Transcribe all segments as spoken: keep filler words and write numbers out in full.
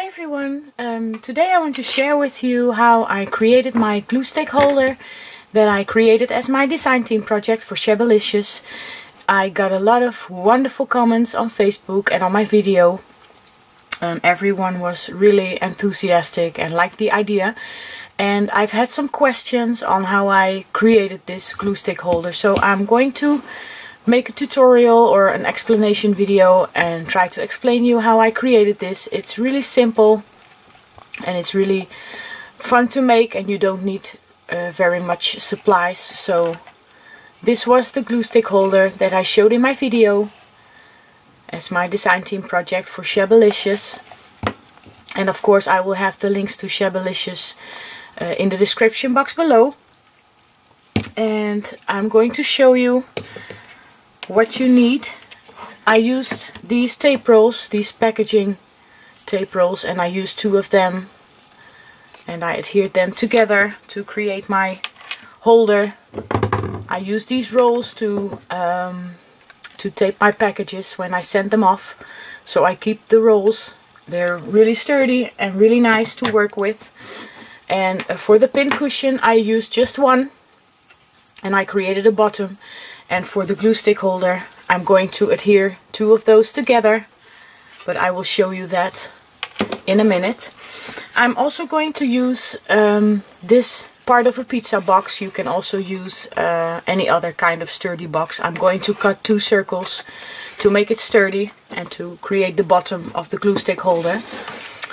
Hi everyone, um, today I want to share with you how I created my glue stick holder that I created as my design team project for Shabbylishious. I got a lot of wonderful comments on Facebook and on my video. Um, everyone was really enthusiastic and liked the idea, and I've had some questions on how I created this glue stick holder, so I'm going to make a tutorial or an explanation video and try to explain you how I created this. It's really simple and it's really fun to make, and you don't need uh, very much supplies. So this was the glue stick holder that I showed in my video as my design team project for Shabbylishious, and of course I will have the links to Shabbylishious uh, in the description box below. And I'm going to show you what you need. I used these tape rolls, these packaging tape rolls, and I used two of them and I adhered them together to create my holder. I used these rolls to um, to tape my packages when I send them off, so I keep the rolls. They're really sturdy and really nice to work with. And for the pin cushion I used just one and I created a bottom. And for the glue stick holder, I'm going to adhere two of those together, but I will show you that in a minute. I'm also going to use um, this part of a pizza box. You can also use uh, any other kind of sturdy box. I'm going to cut two circles to make it sturdy and to create the bottom of the glue stick holder.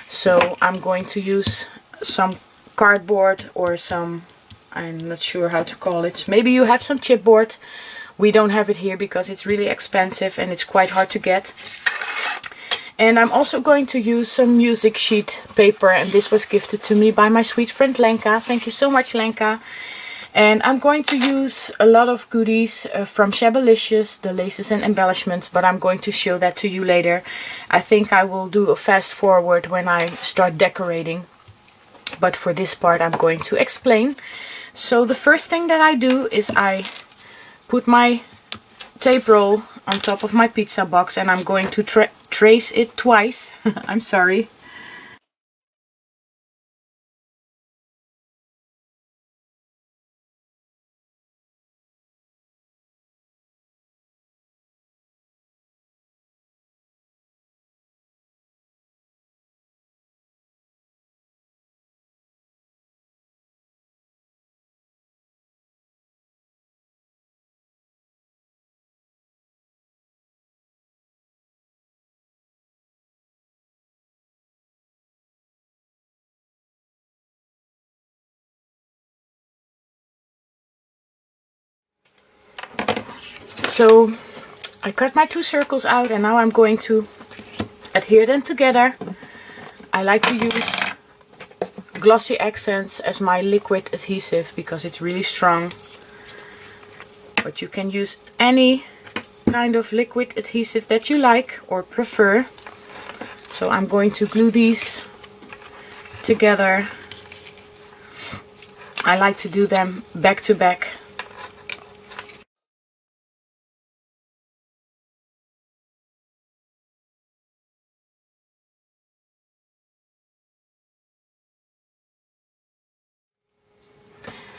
So I'm going to use some cardboard or some, I'm not sure how to call it. Maybe you have some chipboard. We don't have it here because it's really expensive and it's quite hard to get. And I'm also going to use some music sheet paper, and this was gifted to me by my sweet friend Lenka. Thank you so much, Lenka. And I'm going to use a lot of goodies uh, from Shabbylishious, the laces and embellishments, but I'm going to show that to you later. I think I will do a fast forward when I start decorating, but for this part I'm going to explain. So the first thing that I do is I put my tape roll on top of my pizza box, and I'm going to tra trace it twice. I'm sorry. So I cut my two circles out, and now I'm going to adhere them together. I like to use glossy accents as my liquid adhesive because it's really strong. But you can use any kind of liquid adhesive that you like or prefer. So I'm going to glue these together. I like to do them back to back.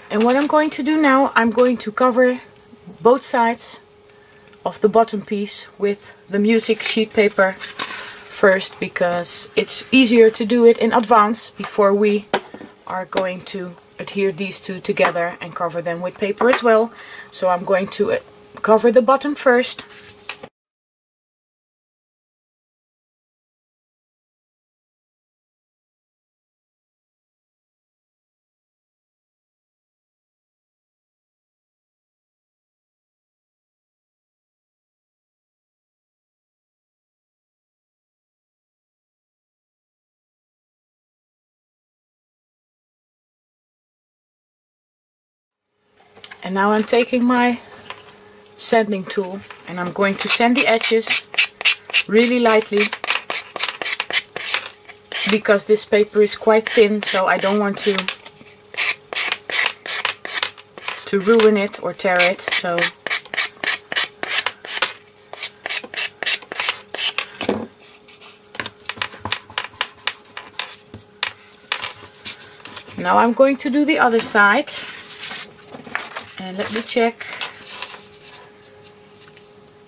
And what I'm going to do now, I'm going to cover both sides of the bottom piece with the music sheet paper first, because it's easier to do it in advance before we are going to adhere these two together and cover them with paper as well. So I'm going to cover the bottom first. And now I'm taking my sanding tool and I'm going to sand the edges really lightly, because this paper is quite thin, so I don't want to to ruin it or tear it. So Now I'm going to do the other side, and let me check.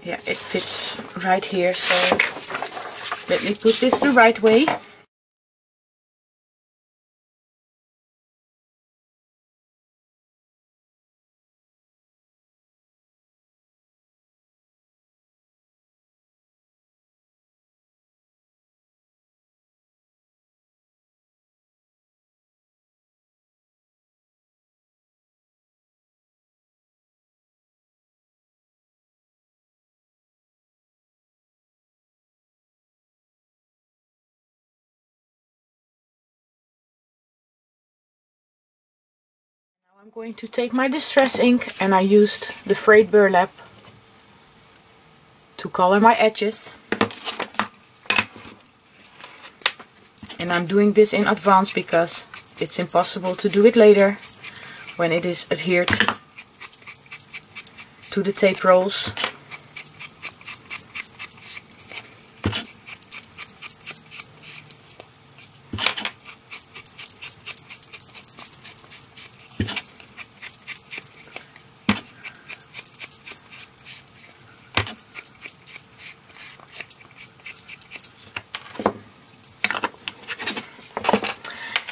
Yeah, it fits right here, so let me put this the right way. I'm going to take my distress ink, and I used the frayed burlap to color my edges, and I'm doing this in advance because it's impossible to do it later when it is adhered to the tape rolls.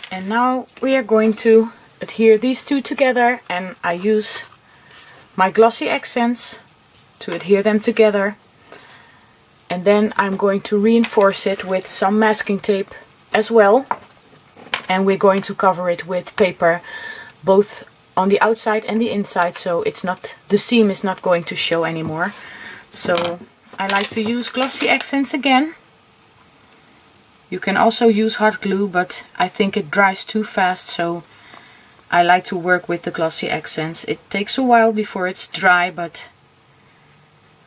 And now we are going to adhere these two together, and I use my glossy accents to adhere them together, and then I'm going to reinforce it with some masking tape as well, and we're going to cover it with paper both on the outside and the inside, so it's not, the seam is not going to show anymore. So I like to use glossy accents again. You can also use hard glue, but I think it dries too fast, so I like to work with the glossy accents. It takes a while before it's dry, but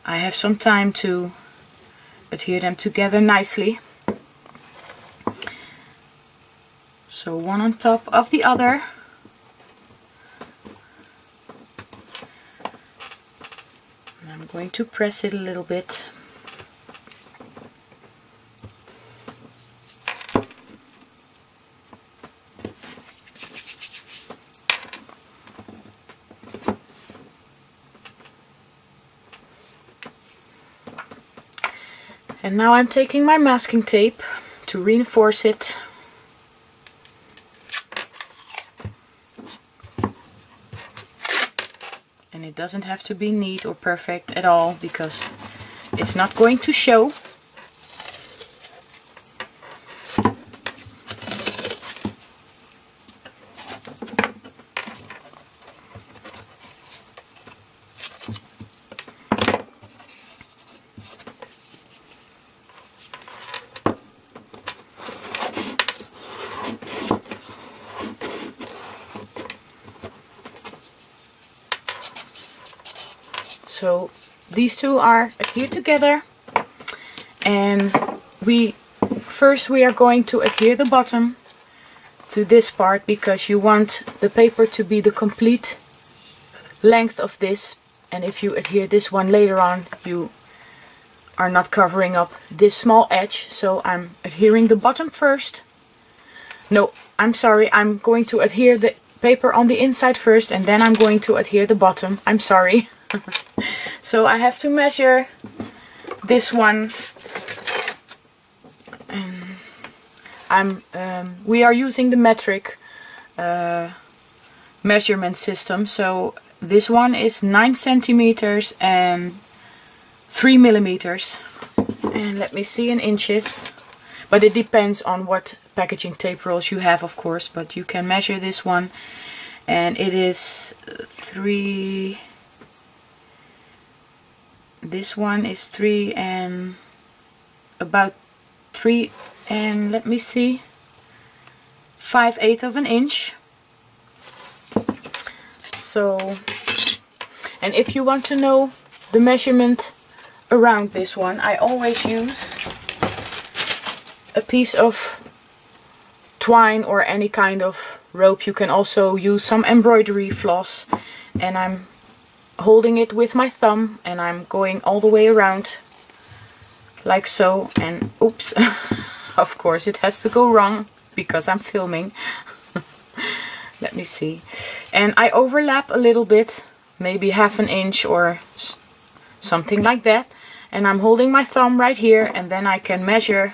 I have some time to adhere them together nicely. So one on top of the other. And I'm going to press it a little bit. And now I'm taking my masking tape to reinforce it. And it doesn't have to be neat or perfect at all, because it's not going to show. So these two are adhered together, and we first we are going to adhere the bottom to this part, because you want the paper to be the complete length of this, and if you adhere this one later on, you are not covering up this small edge. So I'm adhering the bottom first. No, I'm sorry, I'm going to adhere the paper on the inside first, and then I'm going to adhere the bottom. I'm sorry. So I have to measure this one. Um, I'm, um, we are using the metric uh, measurement system, so this one is nine centimeters and three millimeters, and let me see in inches, but it depends on what packaging tape rolls you have, of course, but you can measure this one, and it is three... This one is three and about three and let me see, five eighths of an inch. So, and if you want to know the measurement around this one, I always use a piece of twine or any kind of rope. You can also use some embroidery floss, and I'm holding it with my thumb, and I'm going all the way around like so, and oops. Of course it has to go wrong because I'm filming. definitely see. And I overlap a little bit, maybe half an inch or something like that. And I'm holding my thumb right here, and then I can measure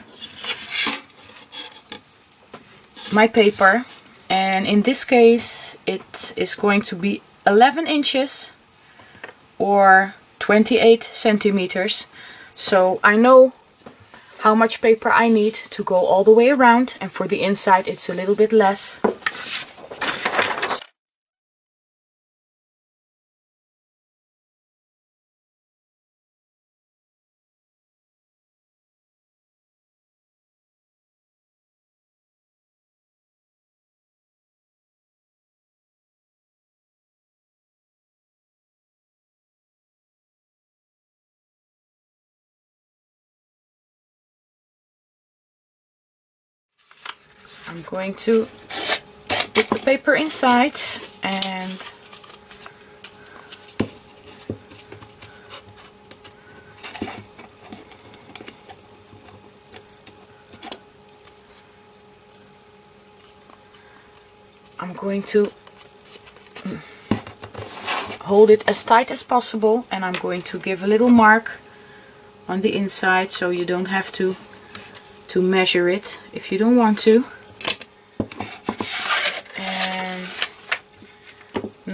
my paper. And in this case it is going to be eleven inches or twenty-eight centimeters. So I know how much paper I need to go all the way around, and for the inside it's a little bit less. I'm going to put the paper inside, and I'm going to hold it as tight as possible, and I'm going to give a little mark on the inside so you don't have to to measure it if you don't want to.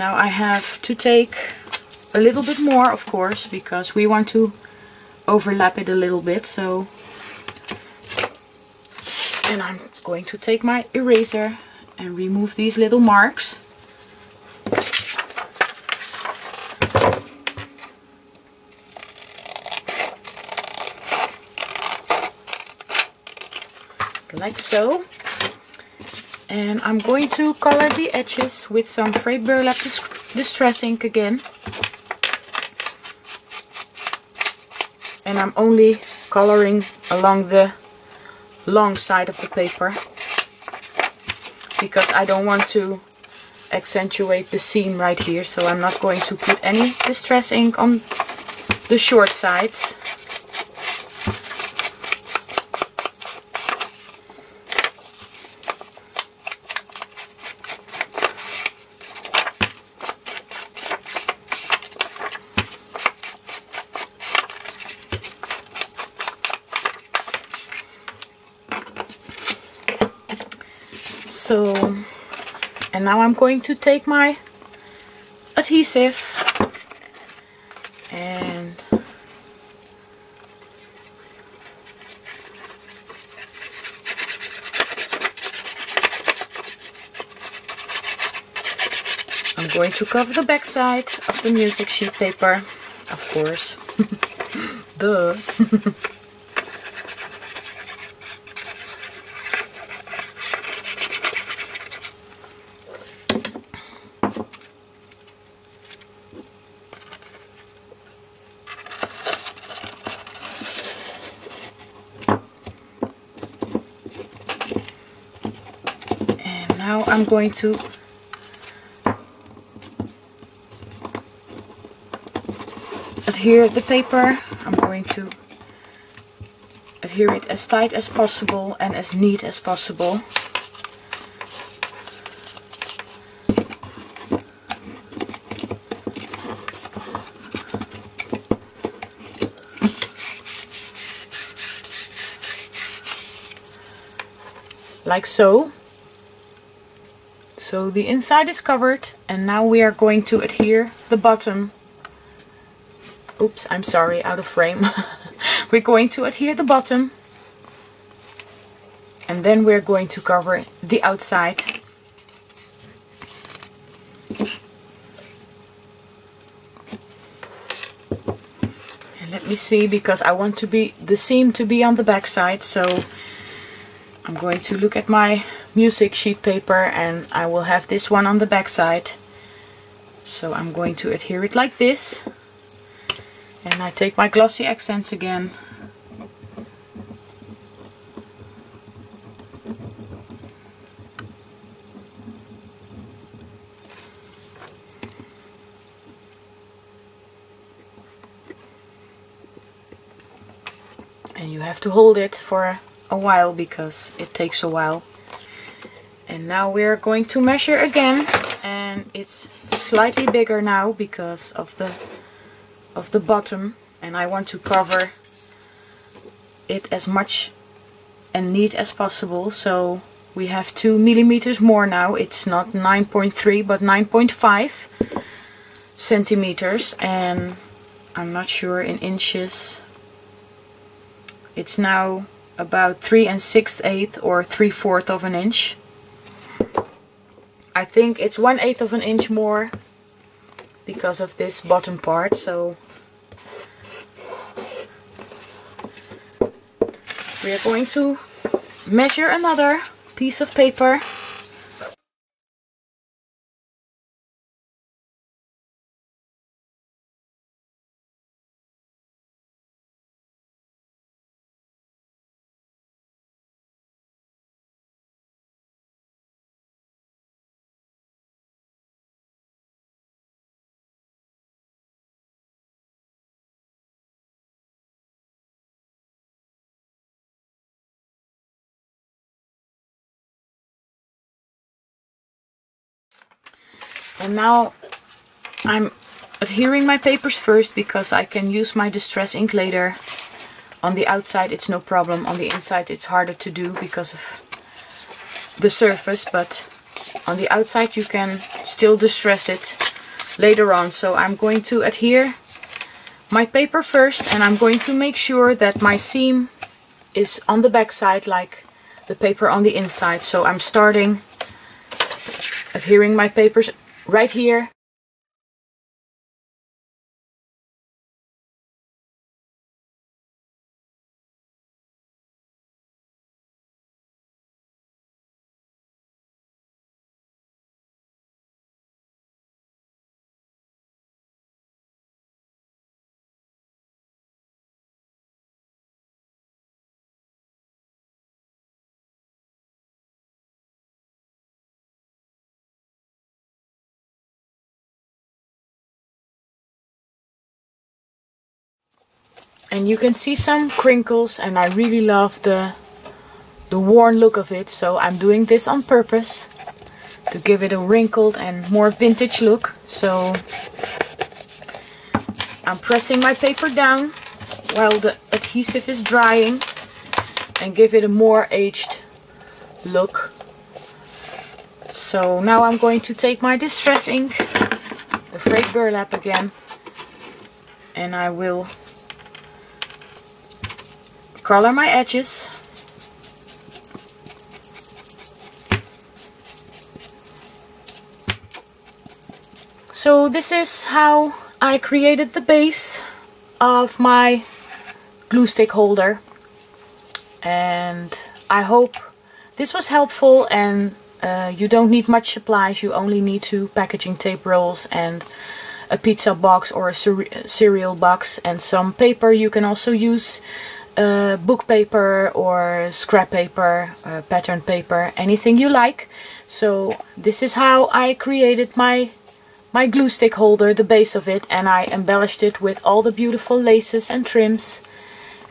Now I have to take a little bit more, of course, because we want to overlap it a little bit. So, and I'm going to take my eraser and remove these little marks. Like so. And I'm going to color the edges with some frayed burlap distress ink again. And I'm only coloring along the long side of the paper, because I don't want to accentuate the seam right here. So I'm not going to put any distress ink on the short sides. So, and now I'm going to take my adhesive and I'm going to cover the back side of the music sheet paper, of course. Duh. Now I'm going to adhere the paper. I'm going to adhere it as tight as possible and as neat as possible. Like so. So the inside is covered, and now we are going to adhere the bottom. Oops, I'm sorry, out of frame. We're going to adhere the bottom, and then we're going to cover the outside. And let me see, because I want to be the seam to be on the back side, so I'm going to look at my music sheet paper, and I will have this one on the back side. So I'm going to adhere it like this, and I take my glossy accents again. And you have to hold it for a while because it takes a while. And now we're going to measure again, and it's slightly bigger now because of the of the bottom, and I want to cover it as much and neat as possible, so we have two millimeters more now. It's not nine point three but nine point five centimeters, and I'm not sure in inches. It's now about three and six eighths or three fourths of an inch. I think it's one eighth of an inch more because of this bottom part, so we are going to measure another piece of paper. And now I'm adhering my papers first because I can use my distress ink later. On the outside it's no problem, on the inside it's harder to do because of the surface, but on the outside you can still distress it later on. So I'm going to adhere my paper first, and I'm going to make sure that my seam is on the back side like the paper on the inside. So I'm starting adhering my papers right here. And you can see some crinkles, and I really love the, the worn look of it, so I'm doing this on purpose to give it a wrinkled and more vintage look. So I'm pressing my paper down while the adhesive is drying and give it a more aged look. So now I'm going to take my distress ink, the Frayed Burlap again, and I will color my edges. So this is how I created the base of my glue stick holder, and I hope this was helpful, and uh, you don't need much supplies. You only need two packaging tape rolls and a pizza box or a cere cereal box and some paper. You can also use Uh, book paper or scrap paper, uh, pattern paper, anything you like. So this is how I created my my glue stick holder, the base of it, and I embellished it with all the beautiful laces and trims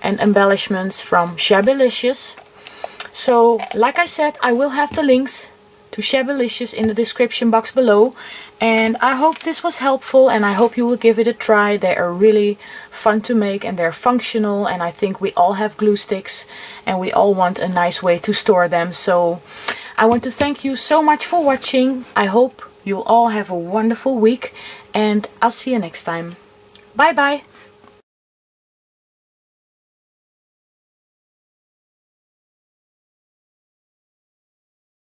and embellishments from Shabbylishious. So like I said, I will have the links to Shabbylishious in the description box below, and I hope this was helpful, and I hope you will give it a try. They are really fun to make, and they're functional, and I think we all have glue sticks and we all want a nice way to store them. So I want to thank you so much for watching. I hope you'll all have a wonderful week, and I'll see you next time. Bye bye!